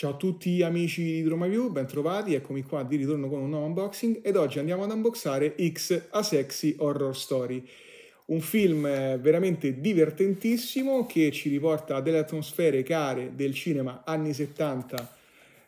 Ciao a tutti amici di Daruma View, bentrovati, eccomi qua di ritorno con un nuovo unboxing ed oggi andiamo ad unboxare X - A Sexy Horror Story, un film veramente divertentissimo che ci riporta a delle atmosfere care del cinema anni 70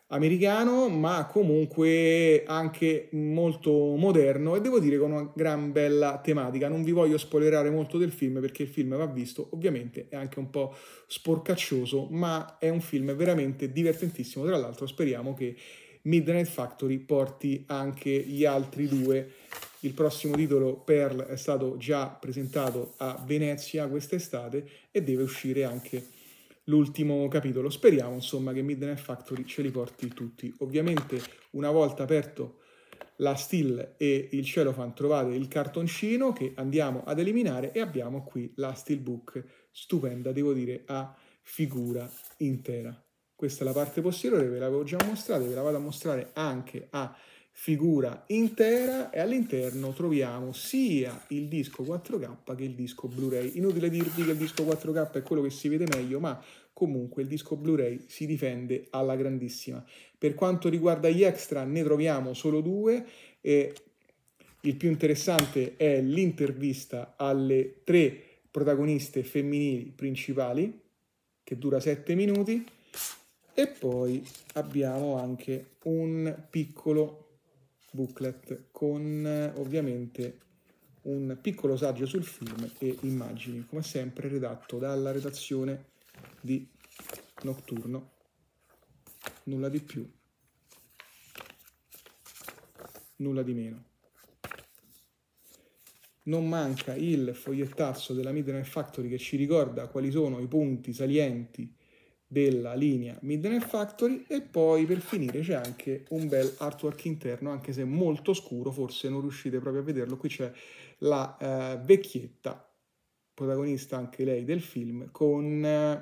americano, ma comunque anche molto moderno e devo dire con una gran bella tematica. Non vi voglio spoilerare molto del film perché il film va visto, ovviamente è anche un po' sporcaccioso, ma è un film veramente divertentissimo. Tra l'altro speriamo che Midnight Factory porti anche gli altri due. Il prossimo titolo, Pearl, è stato già presentato a Venezia quest'estate e deve uscire anche l'ultimo capitolo. Speriamo insomma che Midnight Factory ce li porti tutti. Ovviamente una volta aperto la still e il cellophane trovate il cartoncino che andiamo ad eliminare e abbiamo qui la steelbook stupenda, devo dire, a figura intera. Questa è la parte posteriore, ve l'avevo già mostrata, ve la vado a mostrare anche a figura intera e all'interno troviamo sia il disco 4K che il disco Blu-ray. Inutile dirvi che il disco 4K è quello che si vede meglio, ma comunque il disco Blu-ray si difende alla grandissima. Per quanto riguarda gli extra ne troviamo solo due e il più interessante è l'intervista alle tre protagoniste femminili principali che dura 7 minuti e poi abbiamo anche un piccolo booklet con ovviamente un piccolo saggio sul film e immagini, come sempre redatto dalla redazione di Notturno, nulla di più, nulla di meno. Non manca il fogliettazzo della Midnight Factory che ci ricorda quali sono i punti salienti della linea Midnight Factory e poi per finire c'è anche un bel artwork interno, anche se molto scuro, forse non riuscite proprio a vederlo. Qui c'è la vecchietta, protagonista anche lei del film, con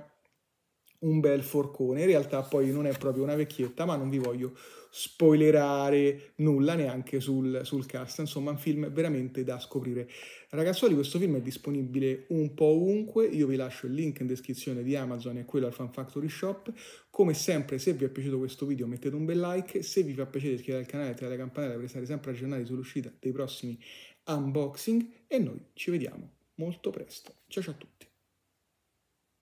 un bel forcone. In realtà poi non è proprio una vecchietta, ma non vi voglio spoilerare nulla neanche sul cast. Insomma, un film veramente da scoprire. Ragazzuoli, questo film è disponibile un po' ovunque, io vi lascio il link in descrizione di Amazon e quello al Fan Factory Shop. Come sempre, se vi è piaciuto questo video mettete un bel like, se vi fa piacere iscrivetevi al canale e attivate la campanella per stare sempre aggiornati sull'uscita dei prossimi unboxing e noi ci vediamo molto presto. Ciao ciao a tutti!